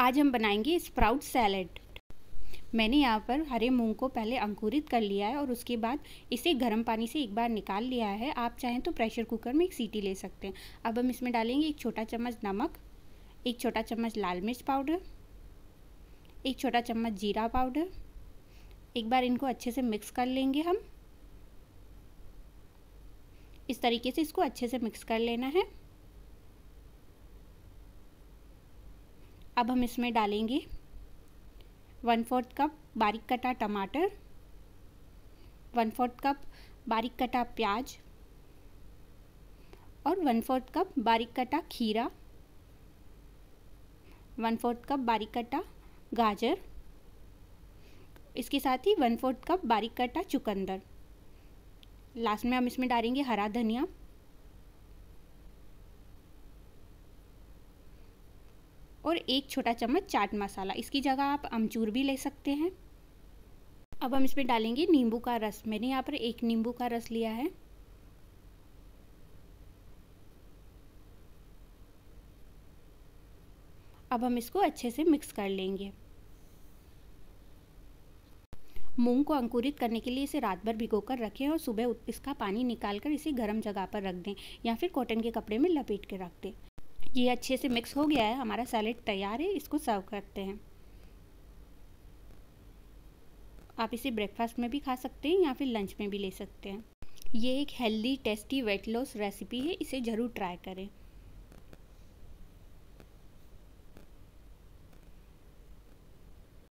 आज हम बनाएंगे स्प्राउट सैलेड। मैंने यहाँ पर हरे मूंग को पहले अंकुरित कर लिया है और उसके बाद इसे गर्म पानी से एक बार निकाल लिया है। आप चाहें तो प्रेशर कुकर में एक सीटी ले सकते हैं। अब हम इसमें डालेंगे एक छोटा चम्मच नमक, एक छोटा चम्मच लाल मिर्च पाउडर, एक छोटा चम्मच जीरा पाउडर। एक बार इनको अच्छे से मिक्स कर लेंगे हम। इस तरीके से इसको अच्छे से मिक्स कर लेना है। अब हम इसमें डालेंगे 1/4 कप बारीक कटा टमाटर, 1/4 कप बारीक कटा प्याज और 1/4 कप बारीक कटा खीरा, 1/4 कप बारीक कटा गाजर। इसके साथ ही 1/4 कप बारीक कटा चुकंदर। लास्ट में हम इसमें डालेंगे हरा धनिया। और एक छोटा चम्मच चाट मसाला, इसकी जगह आप अमचूर भी ले सकते हैं। अब हम इसमें डालेंगे नींबू का रस। मैंने यहाँ पर एक नींबू का रस लिया है। अब हम इसको अच्छे से मिक्स कर लेंगे। मूंग को अंकुरित करने के लिए इसे रात भर भिगोकर रखें और सुबह इसका पानी निकालकर इसे गर्म जगह पर रख दें या फिर कॉटन के कपड़े में लपेट के रख दें। ये अच्छे से मिक्स हो गया है, हमारा सैलेड तैयार है। इसको सर्व करते हैं। आप इसे ब्रेकफास्ट में भी खा सकते हैं या फिर लंच में भी ले सकते हैं। ये एक healthy tasty weight loss recipe है, इसे ज़रूर ट्राई करें।